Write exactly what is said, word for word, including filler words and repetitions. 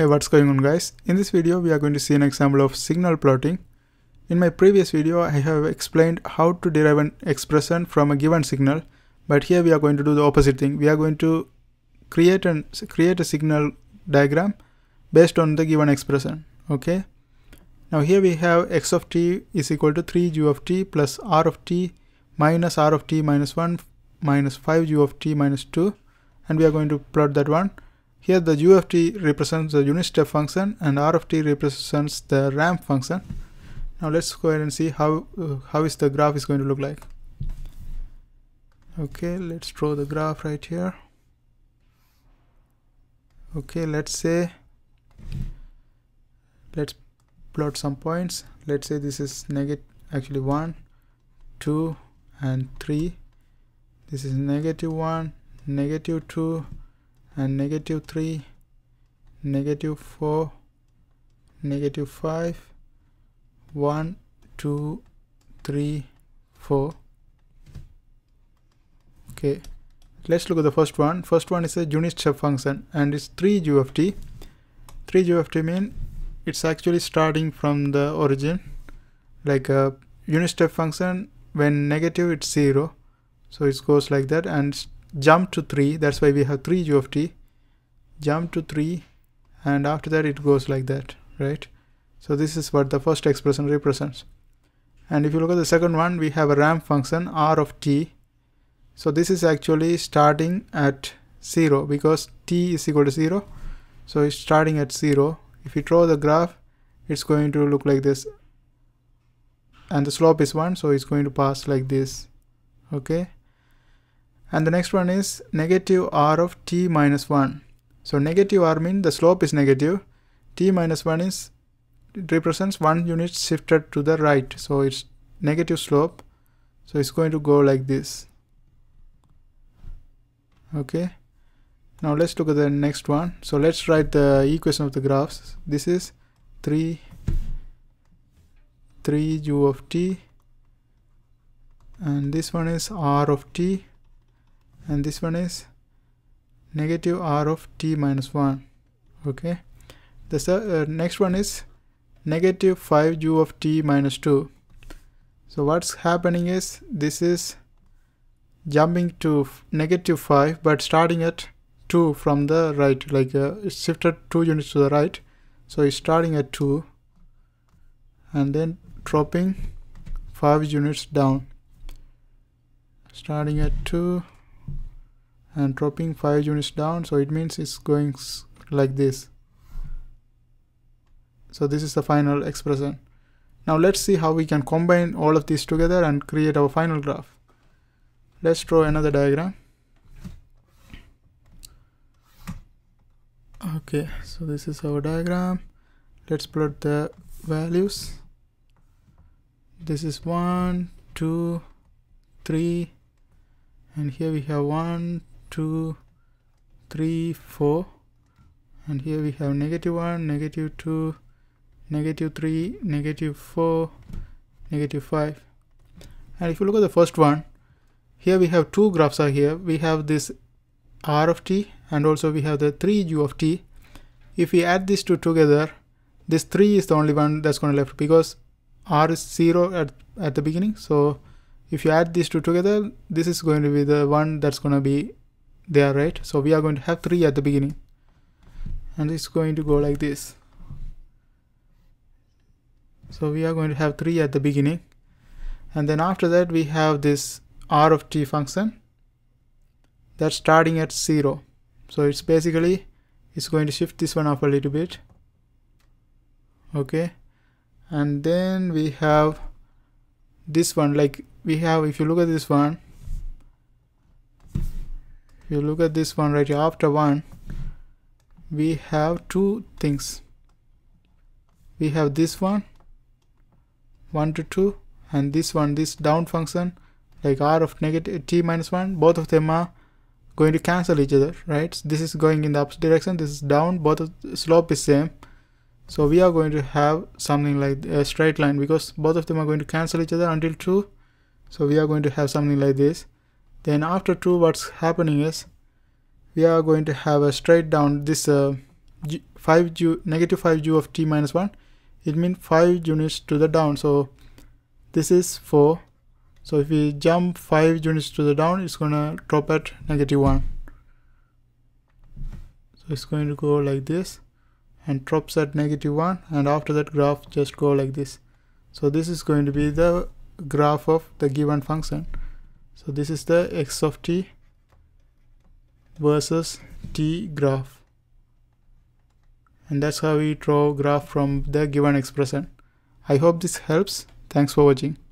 Hey, what's going on guys? In this video we are going to see an example of signal plotting. In my previous video I have explained how to derive an expression from a given signal, but here we are going to do the opposite thing. We are going to create an create a signal diagram based on the given expression. Okay, now here we have x of t is equal to three u of t plus r of t minus r of t minus one minus five u of t minus two, and we are going to plot that one. Here the u of t represents the unit step function and r of t represents the ramp function. Now let's go ahead and see how uh, how is the graph is going to look like. Okay, let's draw the graph right here. Okay, let's say let's plot some points. Let's say this is negative, actually one, two and three. This is negative one, negative two and negative three, negative four, negative five, one, two, three, four. Okay, let's look at the first one. First one is a unit step function and it's three u of t. three u of t means it's actually starting from the origin. Like a unit step function, when negative it's zero, so it goes like that and jump to three. That's why we have three u of t, jump to three, and after that it goes like that, right? So this is what the first expression represents. And if you look at the second one, we have a ramp function r of t. So this is actually starting at zero because t is equal to zero, so it's starting at zero. If you draw the graph, it's going to look like this, and the slope is one, so it's going to pass like this. Okay, and the next one is negative r of t minus one. So negative r means the slope is negative, t minus one is it represents one unit shifted to the right, so it's negative slope, so it's going to go like this. Okay, now let's look at the next one. So let's write the equation of the graphs. This is three u of t, and this one is r of t, and this one is negative r of t minus one. Okay, the uh, next one is negative five u of t minus two. So what's happening is this is jumping to negative five but starting at two from the right, like uh, it's shifted two units to the right, so it's starting at two and then dropping five units down, starting at two and dropping five units down. So it means it's going like this. So this is the final expression. Now let's see how we can combine all of these together and create our final graph. Let's draw another diagram. Okay, so this is our diagram. Let's plot the values. This is one, two, three, and here we have one, two, three, four, and here we have negative one, negative two, negative three, negative four, negative five. And if you look at the first one, here we have two graphs are here. We have this r of t and also we have the three u of t. If we add these two together, this three is the only one that's going to left because r is zero at, at the beginning. So if you add these two together, this is going to be the one that's going to be there, right? So we are going to have three at the beginning, and it's going to go like this. So we are going to have three at the beginning, and then after that we have this r of t function that's starting at zero. So it's basically it's going to shift this one up a little bit. Okay, and then we have this one, like we have, if you look at this one, if you look at this one right here, after one we have two things. We have this one, one to two, and this one, this down function, like r of negative t minus one. Both of them are going to cancel each other, right? This is going in the up direction, this is down, both of the slope is same, so we are going to have something like a straight line because both of them are going to cancel each other until two. So we are going to have something like this. Then after two, what's happening is we are going to have a straight down, this uh, g, five u, negative five u of t minus one, it means five units to the down. So this is four. So if we jump five units to the down, it's gonna drop at negative one. So it's going to go like this and drops at negative one, and after that graph just go like this. So this is going to be the graph of the given function. So this is the x of t versus t graph, and that's how we draw graph from the given expression. I hope this helps. Thanks for watching.